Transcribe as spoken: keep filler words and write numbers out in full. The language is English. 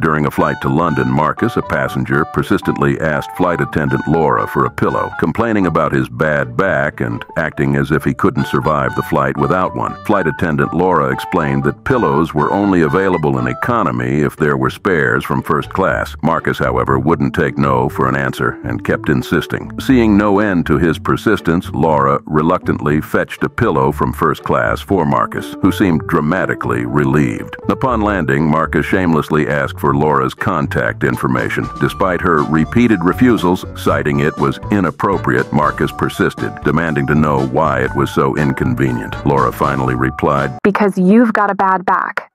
During a flight to London, Marcus, a passenger, persistently asked flight attendant Laura for a pillow, complaining about his bad back and acting as if he couldn't survive the flight without one. Flight attendant Laura explained that pillows were only available in economy if there were spares from first class. Marcus, however, wouldn't take no for an answer and kept insisting. Seeing no end to his persistence, Laura reluctantly fetched a pillow from first class for Marcus, who seemed dramatically relieved. Upon landing, Marcus shamelessly asked for Laura's contact information. Despite her repeated refusals, citing it was inappropriate, Marcus persisted, demanding to know why it was so inconvenient. Laura finally replied, "Because you've got a bad back."